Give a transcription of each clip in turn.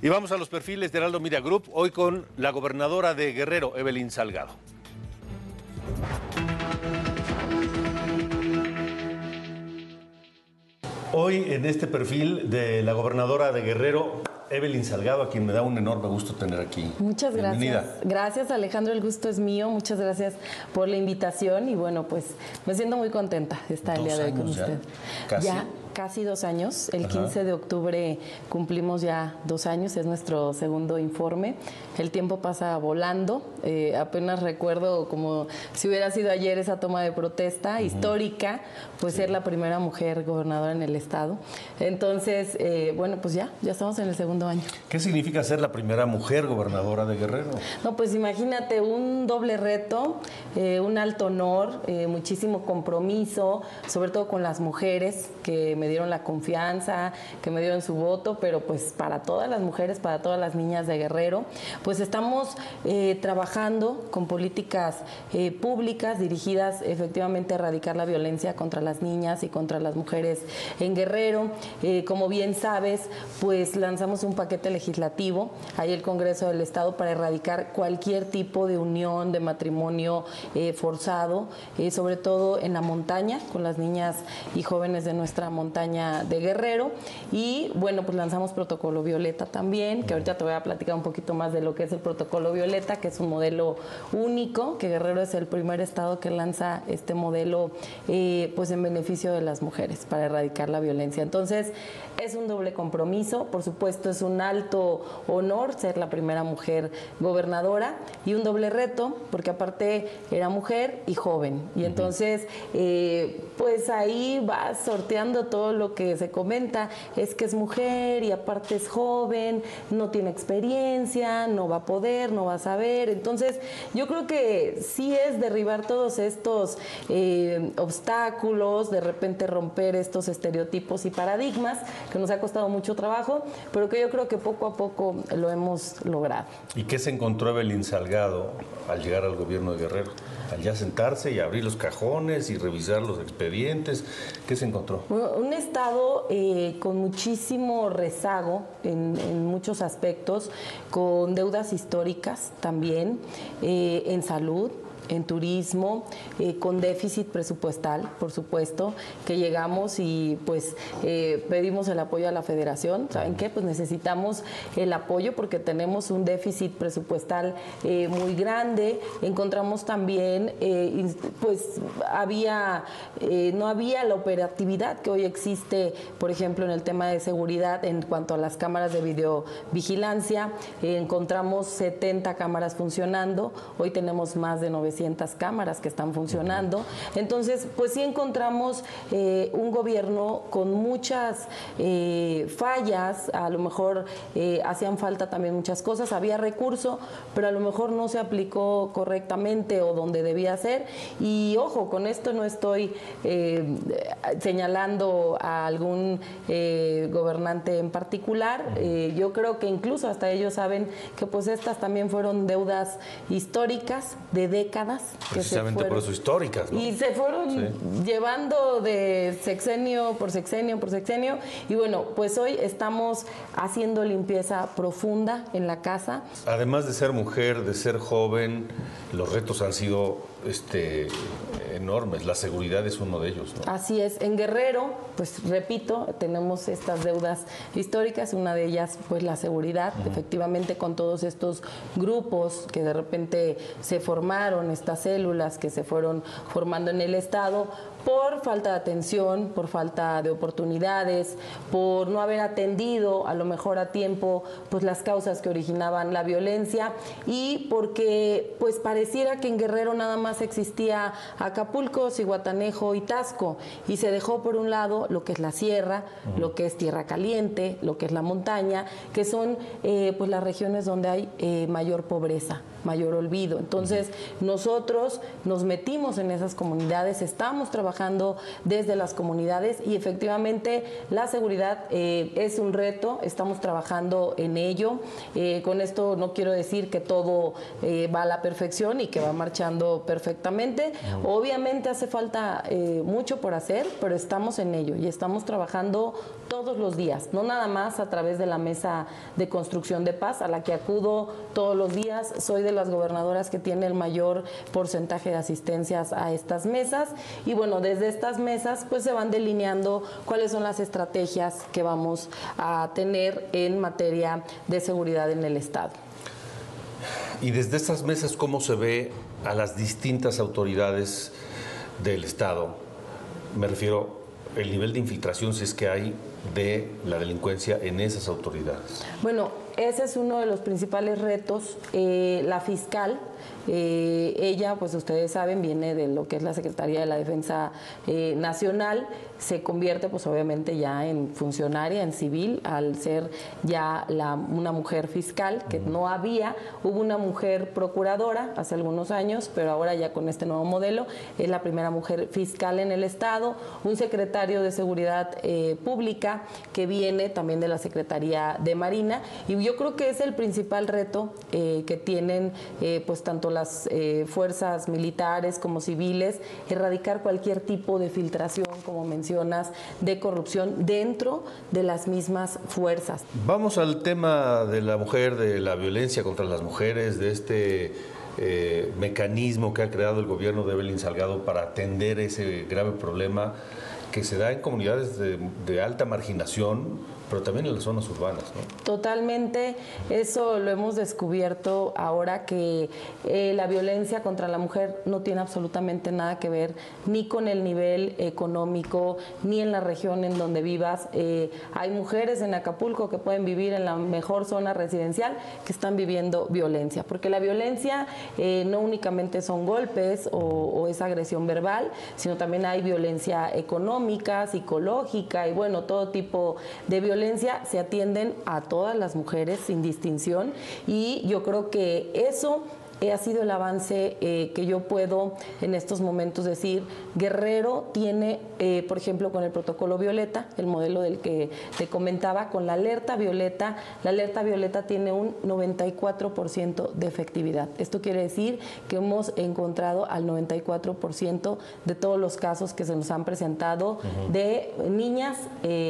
Y vamos a los perfiles de Heraldo Media Group, hoy con la gobernadora de Guerrero, Evelyn Salgado. Hoy en este perfil de la gobernadora de Guerrero, Evelyn Salgado, a quien me da un enorme gusto tener aquí. Muchas gracias. Bienvenida. Gracias, Alejandro, el gusto es mío. Muchas gracias por la invitación y bueno, pues me siento muy contenta de estar el día de hoy con usted. Casi 2 años. El 15 de octubre cumplimos ya 2 años, es nuestro segundo informe. El tiempo pasa volando. Apenas recuerdo como si hubiera sido ayer esa toma de protesta histórica, pues ser la primera mujer gobernadora en el estado. Entonces, bueno, pues ya estamos en el segundo año. ¿Qué significa ser la primera mujer gobernadora de Guerrero? No, pues imagínate, un doble reto, un alto honor, muchísimo compromiso, sobre todo con las mujeres que me dieron la confianza, que me dieron su voto, pero pues para todas las mujeres, para todas las niñas de Guerrero, pues estamos trabajando con políticas públicas dirigidas efectivamente a erradicar la violencia contra las niñas y contra las mujeres en Guerrero. Como bien sabes, pues lanzamos un paquete legislativo, ahí el Congreso del Estado, para erradicar cualquier tipo de unión, de matrimonio forzado, sobre todo en la montaña, con las niñas y jóvenes de nuestra montaña de Guerrero. Y bueno, pues lanzamos protocolo Violeta también, que ahorita te voy a platicar un poquito más de lo que es el protocolo Violeta, que es un modelo único, que Guerrero es el primer estado que lanza este modelo pues en beneficio de las mujeres para erradicar la violencia. Entonces es un doble compromiso, por supuesto es un alto honor ser la primera mujer gobernadora y un doble reto, porque aparte era mujer y joven, y entonces pues ahí va sorteando todo lo que se comenta, es que es mujer y aparte es joven, no tiene experiencia, no va a poder, no va a saber. Entonces yo creo que sí es derribar todos estos obstáculos, de repente romper estos estereotipos y paradigmas que nos ha costado mucho trabajo, pero que yo creo que poco a poco lo hemos logrado. ¿Y qué se encontró Evelyn Salgado al llegar al gobierno de Guerrero? Al ya sentarse y abrir los cajones y revisar los expedientes, ¿qué se encontró? Bueno, un estado con muchísimo rezago en muchos aspectos, con deudas históricas también, en salud, en turismo, con déficit presupuestal, por supuesto, que llegamos y pues pedimos el apoyo a la federación. ¿Saben qué? Pues necesitamos el apoyo porque tenemos un déficit presupuestal muy grande. Encontramos también, pues había, no había la operatividad que hoy existe, por ejemplo, en el tema de seguridad en cuanto a las cámaras de videovigilancia. Encontramos 70 cámaras funcionando, hoy tenemos más de 900 cámaras que están funcionando. Entonces, pues sí encontramos un gobierno con muchas fallas, a lo mejor hacían falta también muchas cosas, había recurso, pero a lo mejor no se aplicó correctamente o donde debía ser. Y ojo, con esto no estoy señalando a algún gobernante en particular. Yo creo que incluso hasta ellos saben que pues estas también fueron deudas históricas de décadas. Precisamente por eso históricas, ¿no? Y se fueron llevando de sexenio por sexenio por sexenio. Y bueno, pues hoy estamos haciendo limpieza profunda en la casa. Además de ser mujer, de ser joven, los retos han sido enormes. La seguridad es uno de ellos, ¿no? Así es. En Guerrero, pues repito, tenemos estas deudas históricas. Una de ellas, pues la seguridad. Efectivamente, con todos estos grupos que de repente se formaron, estas células que se fueron formando en el estado, por falta de atención, por falta de oportunidades, por no haber atendido a lo mejor a tiempo pues las causas que originaban la violencia, y porque pues pareciera que en Guerrero nada más existía Acapulco, Zihuatanejo y Taxco, y se dejó por un lado lo que es la sierra, lo que es tierra caliente, lo que es la montaña, que son pues las regiones donde hay mayor pobreza, mayor olvido. Entonces nosotros nos metimos en esas comunidades, estamos trabajando trabajando desde las comunidades y efectivamente la seguridad es un reto, estamos trabajando en ello. Con esto no quiero decir que todo va a la perfección y que va marchando perfectamente. Obviamente hace falta mucho por hacer, pero estamos en ello y estamos trabajando todos los días, no nada más a través de la mesa de construcción de paz a la que acudo todos los días. Soy de las gobernadoras que tiene el mayor porcentaje de asistencias a estas mesas y bueno, desde estas mesas pues se van delineando cuáles son las estrategias que vamos a tener en materia de seguridad en el estado. Y desde estas mesas, ¿cómo se ve a las distintas autoridades del estado? Me refiero el nivel de infiltración, si es que hay, de la delincuencia en esas autoridades. Bueno, ese es uno de los principales retos. La fiscal, ella, pues ustedes saben, viene de lo que es la Secretaría de la Defensa Nacional, se convierte pues obviamente ya en funcionaria, en civil, al ser ya una mujer fiscal, que no había, hubo una mujer procuradora hace algunos años, pero ahora ya con este nuevo modelo es la primera mujer fiscal en el estado, un secretario de Seguridad Pública que viene también de la Secretaría de Marina, y yo creo que es el principal reto que tienen pues tanto las fuerzas militares como civiles, erradicar cualquier tipo de filtración, como mencionas, de corrupción dentro de las mismas fuerzas. Vamos al tema de la mujer, de la violencia contra las mujeres, de este mecanismo que ha creado el gobierno de Evelyn Salgado para atender ese grave problema que se da en comunidades de alta marginación, pero también en las zonas urbanas, ¿no? Totalmente, eso lo hemos descubierto ahora, que la violencia contra la mujer no tiene absolutamente nada que ver ni con el nivel económico, ni en la región en donde vivas. Hay mujeres en Acapulco que pueden vivir en la mejor zona residencial que están viviendo violencia, porque la violencia no únicamente son golpes o es agresión verbal, sino también hay violencia económica, psicológica y bueno, todo tipo de violencia. Se atienden a todas las mujeres sin distinción y yo creo que eso ha sido el avance que yo puedo en estos momentos decir. Guerrero tiene, por ejemplo, con el protocolo Violeta, el modelo del que te comentaba, con la alerta Violeta tiene un 94% de efectividad. Esto quiere decir que hemos encontrado al 94% de todos los casos que se nos han presentado de niñas,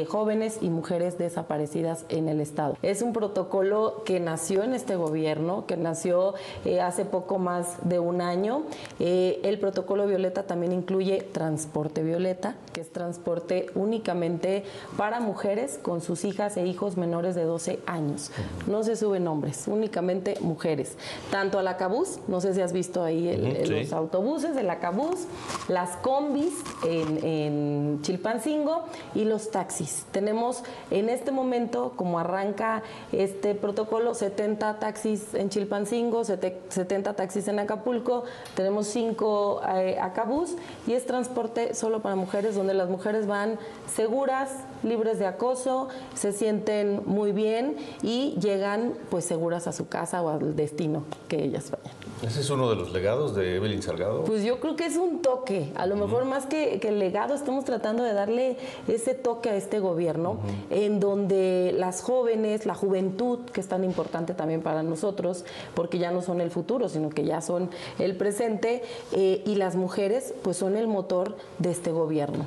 jóvenes y mujeres desaparecidas en el estado. Es un protocolo que nació en este gobierno, que nació hace poco más de un año. El protocolo Violeta también incluye transporte Violeta, que es transporte únicamente para mujeres con sus hijas e hijos menores de 12 años. No se suben hombres, únicamente mujeres. Tanto al ACABÚS, no sé si has visto ahí los autobuses, el ACABÚS, las combis en Chilpancingo y los taxis. Tenemos en este momento, como arranca este protocolo, 70 taxis en Chilpancingo, 70 taxis en Acapulco, tenemos 5 ACABÚS y es transporte solo para mujeres, donde las mujeres van seguras, libres de acoso, se sienten muy bien y llegan pues seguras a su casa o al destino que ellas vayan. ¿Ese es uno de los legados de Evelyn Salgado? Pues yo creo que es un toque, a lo mejor más que el legado, estamos tratando de darle ese toque a este gobierno, en donde las jóvenes, la juventud, que es tan importante también para nosotros, porque ya no son el futuro, sino que ya son el presente, y las mujeres pues son el motor de este gobierno.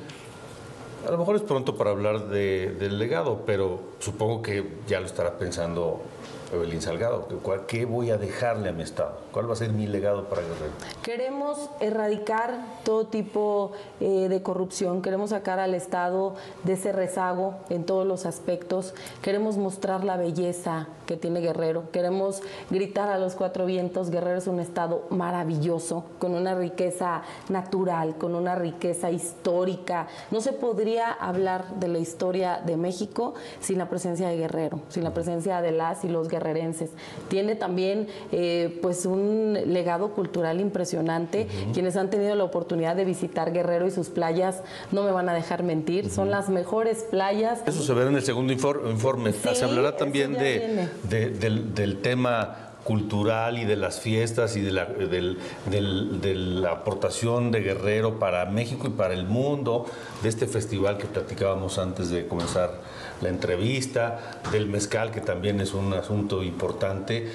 A lo mejor es pronto para hablar del legado, pero supongo que ya lo estará pensando Evelyn Salgado. ¿Qué voy a dejarle a mi estado? ¿Cuál va a ser mi legado para Guerrero? Queremos erradicar todo tipo de corrupción. Queremos sacar al estado de ese rezago en todos los aspectos. Queremos mostrar la belleza que tiene Guerrero. Queremos gritar a los cuatro vientos. Guerrero es un estado maravilloso, con una riqueza natural, con una riqueza histórica. No se podría hablar de la historia de México sin la presencia de Guerrero, sin la presencia de las y los guerreros. Tiene también pues un legado cultural impresionante. Quienes han tenido la oportunidad de visitar Guerrero y sus playas no me van a dejar mentir, son las mejores playas. Eso se verá en el segundo informe. Sí, se hablará también del tema cultural y de las fiestas y de la aportación de Guerrero para México y para el mundo, de este festival que platicábamos antes de comenzar la entrevista, del mezcal, que también es un asunto importante,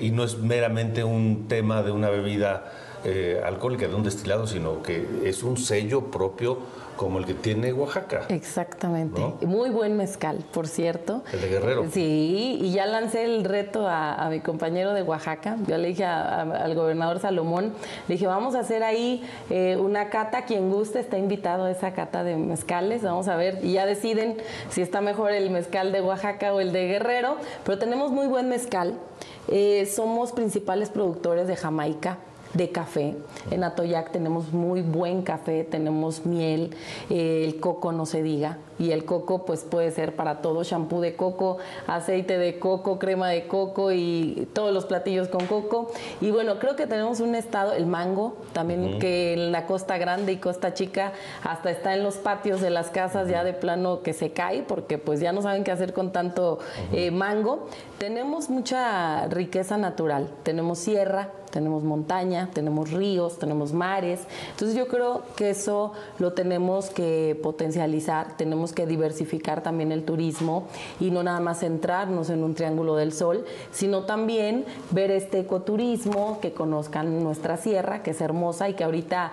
y no es meramente un tema de una bebida alcohólica, de un destilado, sino que es un sello propio como el que tiene Oaxaca. Exactamente. ¿No? Muy buen mezcal, por cierto. El de Guerrero. Sí, y ya lancé el reto a mi compañero de Oaxaca. Yo le dije al gobernador Salomón, le dije, vamos a hacer ahí una cata, quien guste está invitado a esa cata de mezcales, vamos a ver, y ya deciden si está mejor el mezcal de Oaxaca o el de Guerrero, pero tenemos muy buen mezcal. Somos principales productores de Jamaica, de café. En Atoyac tenemos muy buen café, tenemos miel, el coco no se diga, y el coco pues puede ser para todo, shampoo de coco, aceite de coco, crema de coco y todos los platillos con coco. Y bueno, creo que tenemos un estado, el mango, también que en la Costa Grande y Costa Chica hasta está en los patios de las casas ya de plano que se cae porque pues ya no saben qué hacer con tanto mango. Tenemos mucha riqueza natural, tenemos sierra, tenemos montaña, tenemos ríos, tenemos mares. Entonces yo creo que eso lo tenemos que potencializar, tenemos que diversificar también el turismo y no nada más centrarnos en un triángulo del sol, sino también ver este ecoturismo, que conozcan nuestra sierra, que es hermosa y que ahorita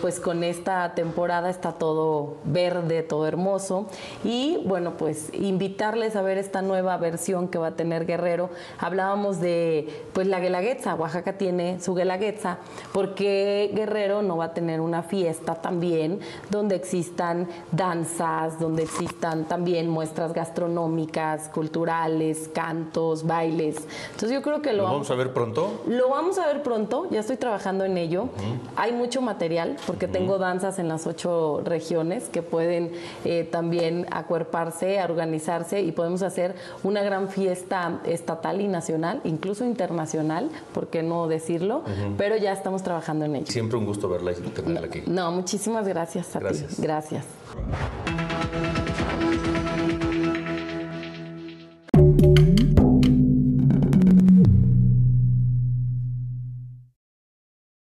pues con esta temporada está todo verde, todo hermoso. Y bueno, pues invitarles a ver esta nueva versión que va a tener Guerrero. Hablábamos de pues la Guelaguetza, Oaxaca tiene su Guelaguetza, porque Guerrero no va a tener una fiesta también donde existan danzas, donde existan también muestras gastronómicas, culturales, cantos, bailes. Entonces yo creo que ¿Lo vamos a ver pronto? Lo vamos a ver pronto, ya estoy trabajando en ello. Hay mucho material, porque tengo danzas en las 8 regiones que pueden también acuerparse, organizarse, y podemos hacer una gran fiesta estatal y nacional, incluso internacional, porque no decirlo, pero ya estamos trabajando en ello. Siempre un gusto verla y tenerla aquí. No, muchísimas gracias a ti. Gracias.